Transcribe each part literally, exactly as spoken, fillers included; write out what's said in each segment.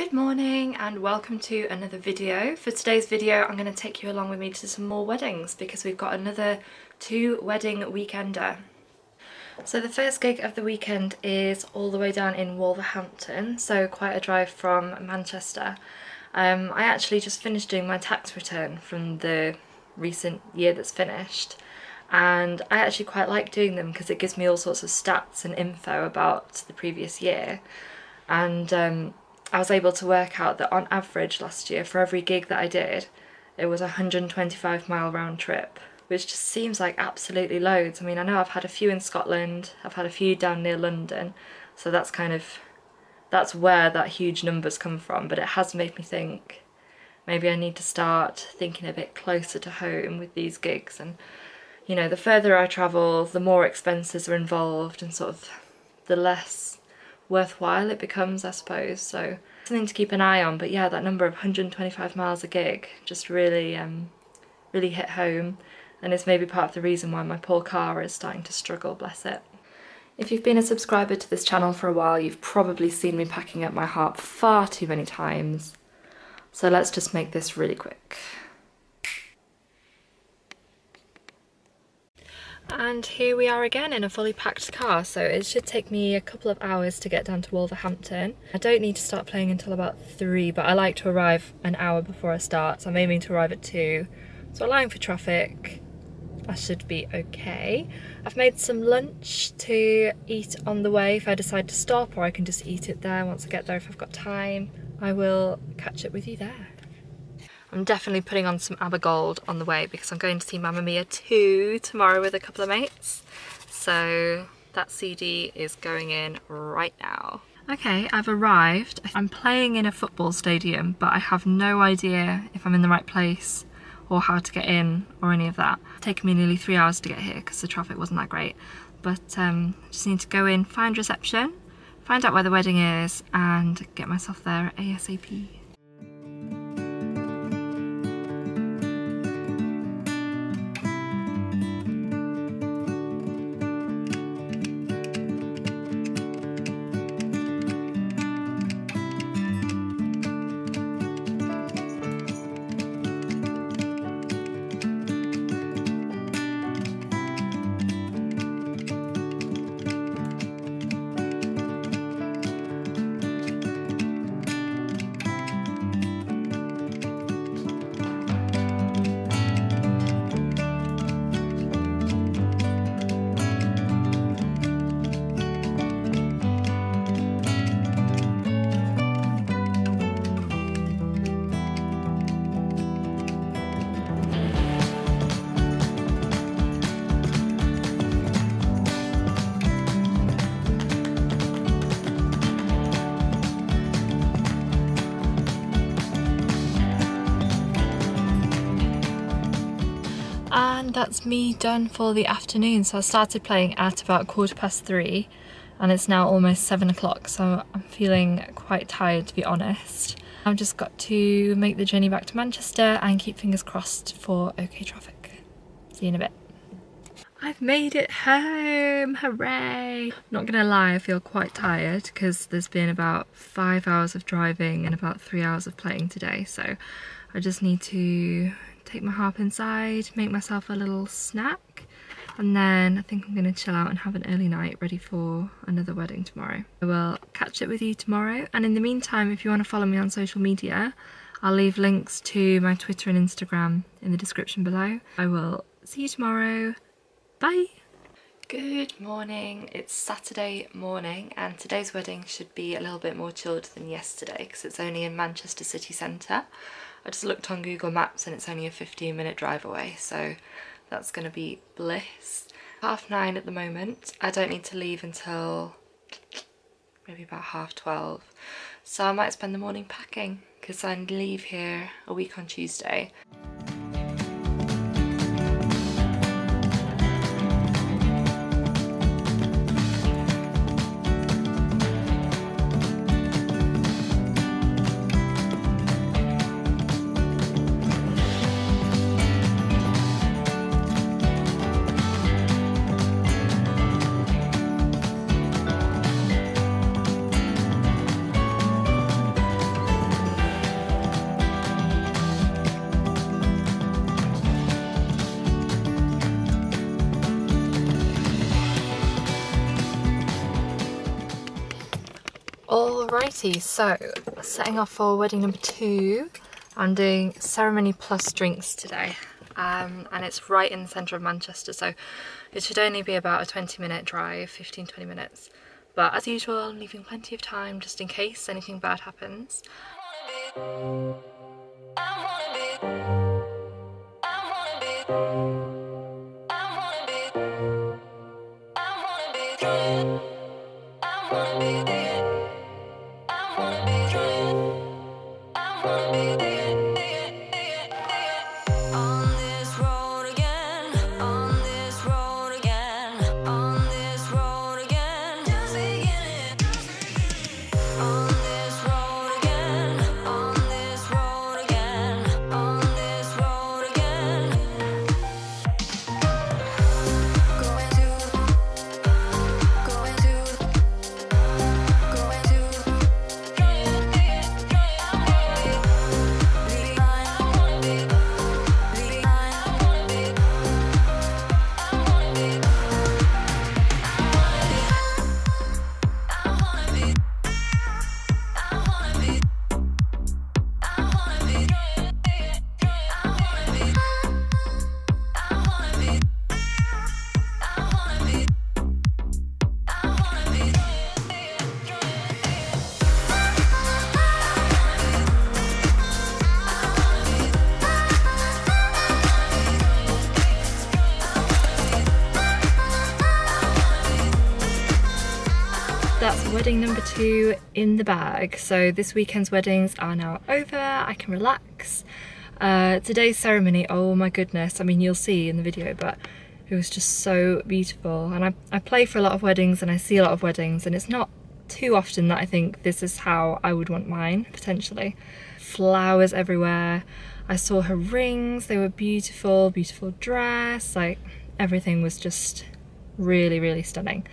Good morning and welcome to another video. For today's video I'm going to take you along with me to some more weddings because we've got another two wedding weekender. So the first gig of the weekend is all the way down in Wolverhampton, so quite a drive from Manchester. Um, I actually just finished doing my tax return from the recent year that's finished, and I actually quite like doing them because it gives me all sorts of stats and info about the previous year, and um, I was able to work out that on average last year, for every gig that I did, it was a one hundred twenty-five mile round trip, which just seems like absolutely loads. I mean, I know I've had a few in Scotland, I've had a few down near London, so that's kind of, that's where that huge number's come from, but it has made me think maybe I need to start thinking a bit closer to home with these gigs, and you know, the further I travel, the more expenses are involved and sort of the less worthwhile it becomes, I suppose, so something to keep an eye on. But yeah, that number of one hundred twenty-five miles a gig just really um, really hit home, and it's maybe part of the reason why my poor car is starting to struggle, bless it. If you've been a subscriber to this channel for a while, you've probably seen me packing up my harp far too many times, so let's just make this really quick. And here we are again in a fully packed car, so it should take me a couple of hours to get down to Wolverhampton. I don't need to start playing until about three, but I like to arrive an hour before I start, so I'm aiming to arrive at two. So allowing for traffic, I should be okay. I've made some lunch to eat on the way if I decide to stop, or I can just eat it there once I get there if I've got time. I will catch up with you there. I'm definitely putting on some ABBA Gold on the way because I'm going to see Mamma Mia two tomorrow with a couple of mates. So that C D is going in right now. Okay, I've arrived. I'm playing in a football stadium, but I have no idea if I'm in the right place or how to get in or any of that. It's taken me nearly three hours to get here because the traffic wasn't that great. But um, I just need to go in, find reception, find out where the wedding is, and get myself there ASAP. And that's me done for the afternoon. So I started playing at about quarter past three, and it's now almost seven o'clock, so I'm feeling quite tired, to be honest. I've just got to make the journey back to Manchester and keep fingers crossed for okay traffic. See you in a bit. I've made it home, hooray! Not gonna lie, I feel quite tired because there's been about five hours of driving and about three hours of playing today, so I just need to take my harp inside, make myself a little snack, and then I think I'm gonna chill out and have an early night ready for another wedding tomorrow. I will catch up with you tomorrow, and in the meantime, if you want to follow me on social media, I'll leave links to my Twitter and Instagram in the description below. I will see you tomorrow. Bye! Good morning, it's Saturday morning, and today's wedding should be a little bit more chilled than yesterday because it's only in Manchester city centre. I just looked on Google Maps and it's only a fifteen minute drive away, so that's going to be bliss. Half nine at the moment. I don't need to leave until maybe about half twelve, so I might spend the morning packing because I leave here a week on Tuesday. Alrighty, so setting off for wedding number two. I'm doing ceremony plus drinks today, um, and it's right in the centre of Manchester, so it should only be about a twenty minute drive, fifteen to twenty minutes. But as usual, I'm leaving plenty of time just in case anything bad happens. That's wedding number two in the bag. So this weekend's weddings are now over, I can relax. Uh, today's ceremony, oh my goodness, I mean you'll see in the video, but it was just so beautiful. And I, I play for a lot of weddings and I see a lot of weddings, and it's not too often that I think this is how I would want mine, potentially. Flowers everywhere, I saw her rings, they were beautiful, beautiful dress, like everything was just really, really stunning.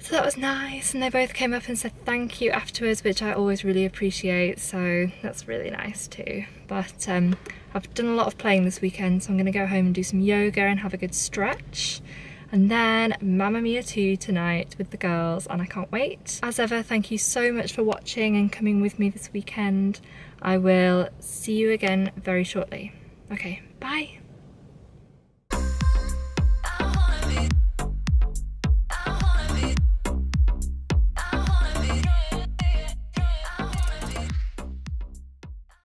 So that was nice, and they both came up and said thank you afterwards, which I always really appreciate, so that's really nice too. But um, I've done a lot of playing this weekend, so I'm going to go home and do some yoga and have a good stretch. And then Mamma Mia two tonight with the girls, and I can't wait. As ever, thank you so much for watching and coming with me this weekend. I will see you again very shortly. Okay, bye!